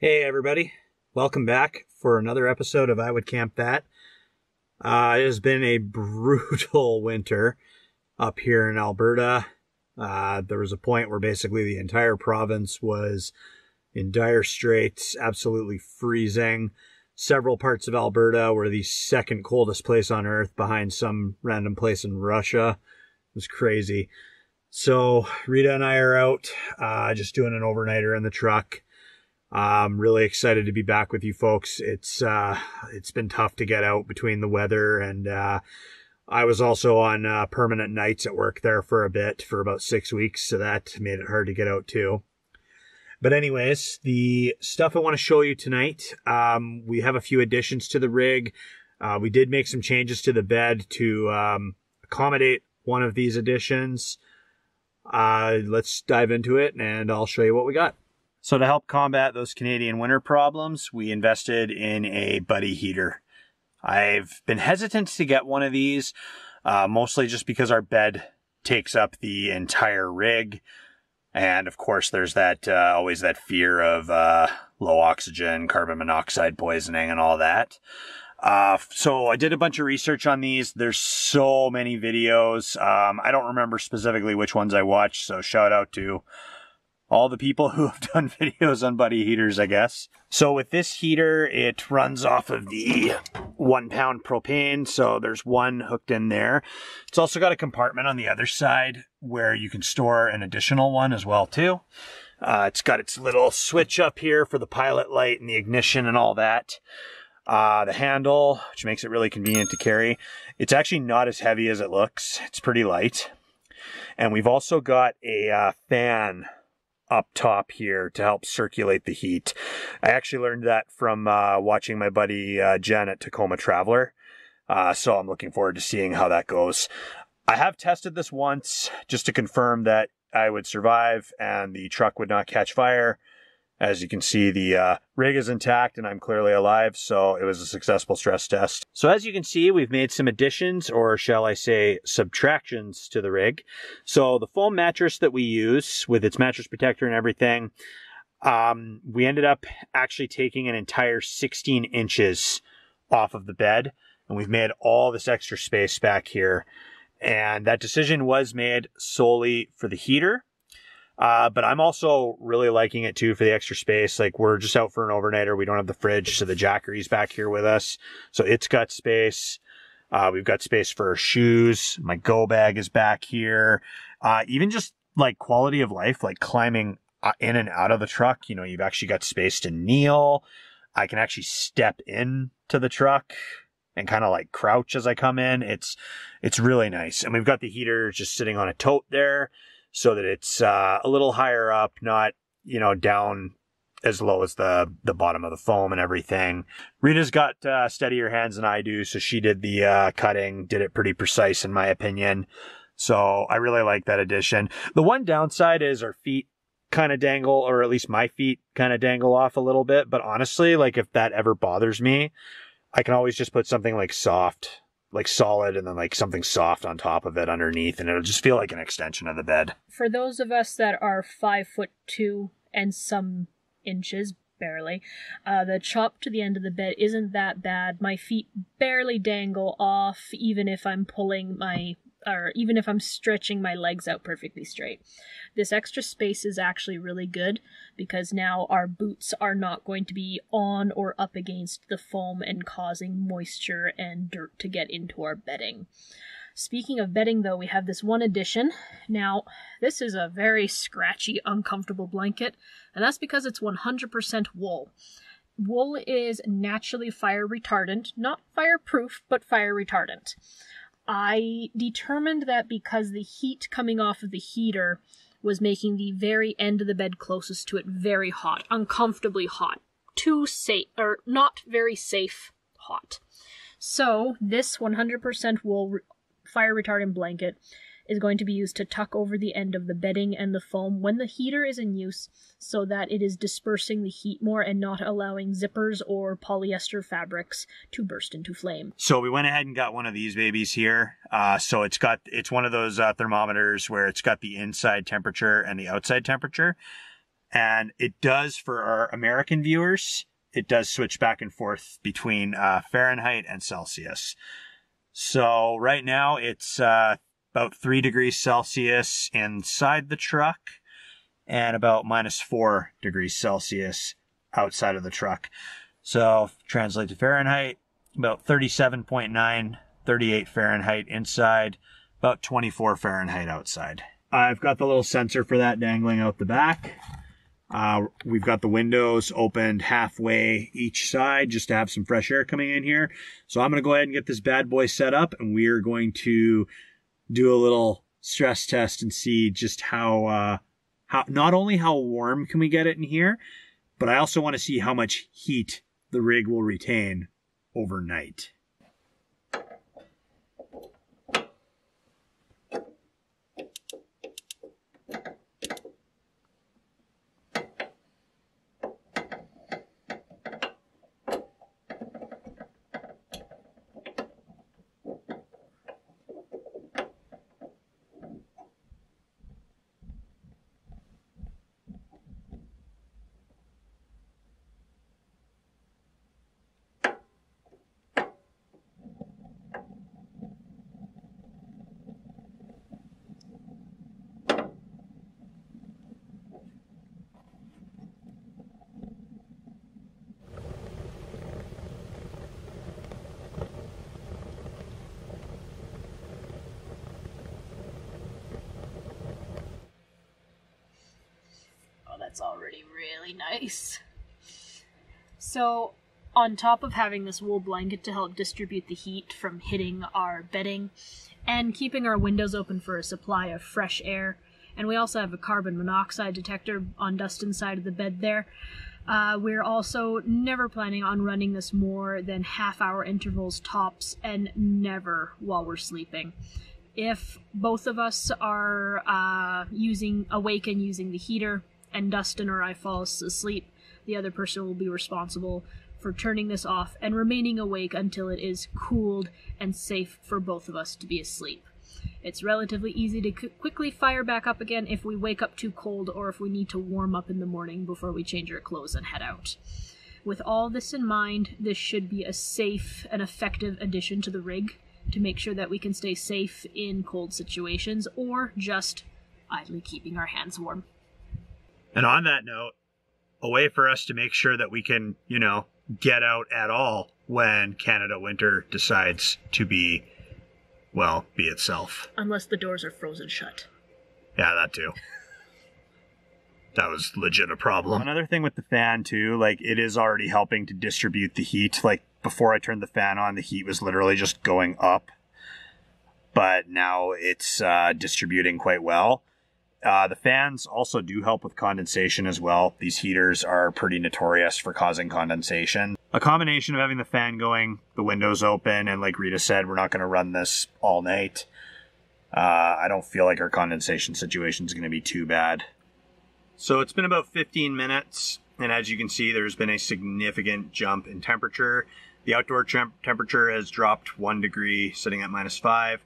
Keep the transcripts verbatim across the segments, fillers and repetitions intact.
Hey everybody, welcome back for another episode of I Would Camp That. Uh, it has been a brutal winter up here in Alberta. Uh, there was a point where basically the entire province was in dire straits, absolutely freezing. Several parts of Alberta were the second coldest place on earth behind some random place in Russia. It was crazy. So Rita and I are out uh, just doing an overnighter in the truck. I'm really excited to be back with you folks. It's uh, it's been tough to get out between the weather, and uh, I was also on uh, permanent nights at work there for a bit, for about six weeks, so that made it hard to get out too. But anyways, the stuff I want to show you tonight, um, we have a few additions to the rig. Uh, we did make some changes to the bed to um, accommodate one of these additions. Uh, let's dive into it, and I'll show you what we got. So to help combat those Canadian winter problems, we invested in a Buddy Heater. I've been hesitant to get one of these, uh, mostly just because our bed takes up the entire rig. And of course, there's that uh, always that fear of uh, low oxygen, carbon monoxide poisoning, and all that. Uh, so I did a bunch of research on these. There's so many videos. Um, I don't remember specifically which ones I watched, so shout out to all the people who have done videos on Buddy Heaters, I guess. So with this heater, it runs off of the one pound propane. So there's one hooked in there. It's also got a compartment on the other side where you can store an additional one as well too. Uh, it's got its little switch up here for the pilot light and the ignition and all that. Uh, the handle, which makes it really convenient to carry. It's actually not as heavy as it looks. It's pretty light. And we've also got a uh, fan up top here to help circulate the heat. I actually learned that from uh, watching my buddy uh, Jen at Tacoma Traveler. Uh, so I'm looking forward to seeing how that goes. I have tested this once just to confirm that I would survive and the truck would not catch fire. As you can see, the uh, rig is intact and I'm clearly alive, so it was a successful stress test. So as you can see, we've made some additions, or shall I say subtractions, to the rig. So the foam mattress that we use with its mattress protector and everything, um, we ended up actually taking an entire sixteen inches off of the bed, and we've made all this extra space back here. And that decision was made solely for the heater. Uh, but I'm also really liking it too for the extra space. Like, we're just out for an overnighter. We don't have the fridge, so the Jackery's back here with us. So it's got space. Uh, we've got space for shoes. My go bag is back here. Uh, even just like quality of life, like climbing in and out of the truck. You know, you've actually got space to kneel. I can actually step into the truck and kind of like crouch as I come in. It's, it's really nice. And we've got the heater just sitting on a tote there, so that it's uh, a little higher up, not, you know, down as low as the, the bottom of the foam and everything. Rita's got uh, steadier hands than I do, so she did the uh, cutting, did it pretty precise in my opinion. So I really like that addition. The one downside is our feet kind of dangle, or at least my feet kind of dangle off a little bit. But honestly, like, if that ever bothers me, I can always just put something like soft, like solid, and then like something soft on top of it underneath, and it'll just feel like an extension of the bed. For those of us that are five foot two and some inches, barely, uh, the chop to the end of the bed isn't that bad. My feet barely dangle off, even if I'm pulling my, or even if I'm stretching my legs out perfectly straight. This extra space is actually really good because now our boots are not going to be on or up against the foam and causing moisture and dirt to get into our bedding. Speaking of bedding though, we have this one addition. Now, this is a very scratchy, uncomfortable blanket, and that's because it's one hundred percent wool. Wool is naturally fire retardant, not fireproof, but fire retardant. I determined that because the heat coming off of the heater was making the very end of the bed closest to it very hot, uncomfortably hot, too safe, or not very safe hot. So this one hundred percent wool re fire retardant blanket is going to be used to tuck over the end of the bedding and the foam when the heater is in use, so that it is dispersing the heat more and not allowing zippers or polyester fabrics to burst into flame. So we went ahead and got one of these babies here. Uh, so it's got, it's one of those uh, thermometers where it's got the inside temperature and the outside temperature. And it does, for our American viewers, it does switch back and forth between uh, Fahrenheit and Celsius. So right now it's uh, about three degrees Celsius inside the truck and about minus four degrees Celsius outside of the truck. So translate to Fahrenheit, about thirty-seven point nine, thirty-eight Fahrenheit inside, about twenty-four Fahrenheit outside. I've got the little sensor for that dangling out the back. Uh, we've got the windows opened halfway each side just to have some fresh air coming in here. So I'm going to go ahead and get this bad boy set up, and we are going to do a little stress test and see just how, uh, how not only how warm can we get it in here, but I also want to see how much heat the rig will retain overnight. That's already really nice. So on top of having this wool blanket to help distribute the heat from hitting our bedding and keeping our windows open for a supply of fresh air, and we also have a carbon monoxide detector on Dustin's side of the bed there, uh, we're also never planning on running this more than half hour intervals tops, and never while we're sleeping. If both of us are uh, using awake and using the heater, and Dustin or I falls asleep, the other person will be responsible for turning this off and remaining awake until it is cooled and safe for both of us to be asleep. It's relatively easy to quickly fire back up again if we wake up too cold or if we need to warm up in the morning before we change our clothes and head out. With all this in mind, this should be a safe and effective addition to the rig to make sure that we can stay safe in cold situations or just idly keeping our hands warm. And on that note, a way for us to make sure that we can, you know, get out at all when Canada winter decides to be, well, be itself. Unless the doors are frozen shut. Yeah, that too. That was legit a problem. Another thing with the fan too, like, it is already helping to distribute the heat. Like, before I turned the fan on, the heat was literally just going up. But now it's uh, distributing quite well. Uh, the fans also do help with condensation as well. These heaters are pretty notorious for causing condensation. A combination of having the fan going, the windows open, and like Rita said, we're not going to run this all night. Uh, I don't feel like our condensation situation is going to be too bad. So it's been about fifteen minutes, and as you can see, there's been a significant jump in temperature. The outdoor temp temperature has dropped one degree, sitting at minus five.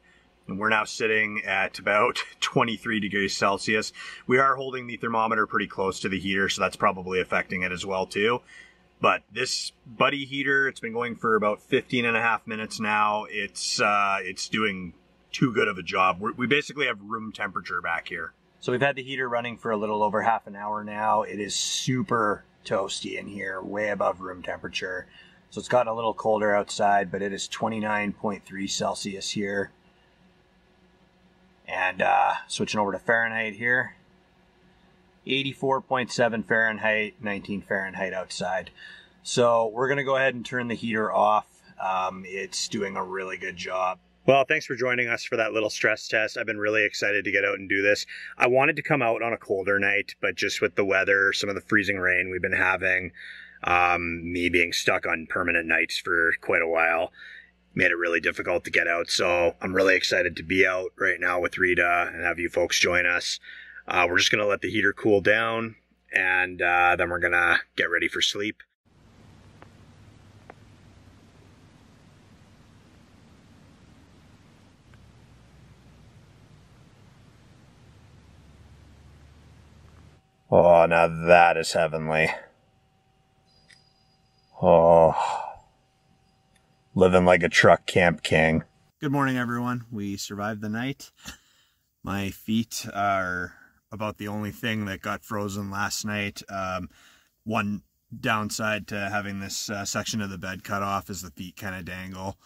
And we're now sitting at about twenty-three degrees Celsius. We are holding the thermometer pretty close to the heater, so that's probably affecting it as well too. But this Buddy heater, it's been going for about fifteen and a half minutes now. It's, uh, it's doing too good of a job. We're, we basically have room temperature back here. So we've had the heater running for a little over half an hour now. It is super toasty in here, way above room temperature. So it's gotten a little colder outside, but it is twenty-nine point three Celsius here. And uh, switching over to Fahrenheit here, eighty-four point seven Fahrenheit, nineteen Fahrenheit outside. So we're going to go ahead and turn the heater off. Um, it's doing a really good job. Well, thanks for joining us for that little stress test. I've been really excited to get out and do this. I wanted to come out on a colder night, but just with the weather, some of the freezing rain we've been having, um, me being stuck on permanent nights for quite a while, made it really difficult to get out. So I'm really excited to be out right now with Rita and have you folks join us. Uh, we're just gonna let the heater cool down, and uh, then we're gonna get ready for sleep. Oh, now that is heavenly. Oh, living like a truck camp king. Good morning, everyone. We survived the night. My feet are about the only thing that got frozen last night. Um, one downside to having this uh, section of the bed cut off is the feet kind of dangle.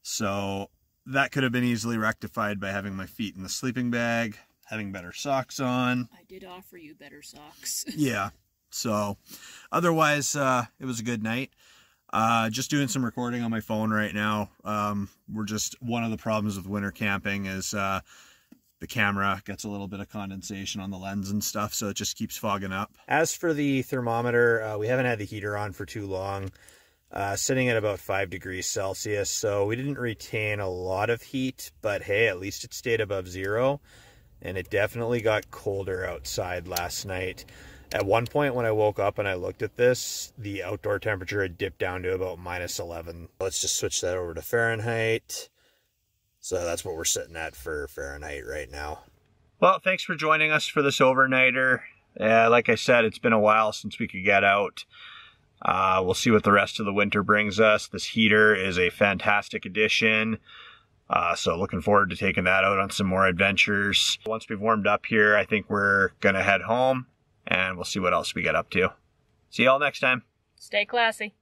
So that could have been easily rectified by having my feet in the sleeping bag, having better socks on. I did offer you better socks. Yeah. So otherwise, uh, it was a good night. Uh, just doing some recording on my phone right now. Um, we're just, one of the problems with winter camping is, uh, the camera gets a little bit of condensation on the lens and stuff, so it just keeps fogging up. As for the thermometer, uh, we haven't had the heater on for too long, uh, sitting at about five degrees Celsius. So we didn't retain a lot of heat, but hey, at least it stayed above zero. And it definitely got colder outside last night. At one point when I woke up and I looked at this, the outdoor temperature had dipped down to about minus eleven. Let's just switch that over to Fahrenheit. So that's what we're sitting at for Fahrenheit right now. Well, thanks for joining us for this overnighter. Uh, like I said, it's been a while since we could get out. Uh, we'll see what the rest of the winter brings us. This heater is a fantastic addition. Uh, so looking forward to taking that out on some more adventures. Once we've warmed up here, I think we're going to head home and we'll see what else we get up to. See y'all next time. Stay classy.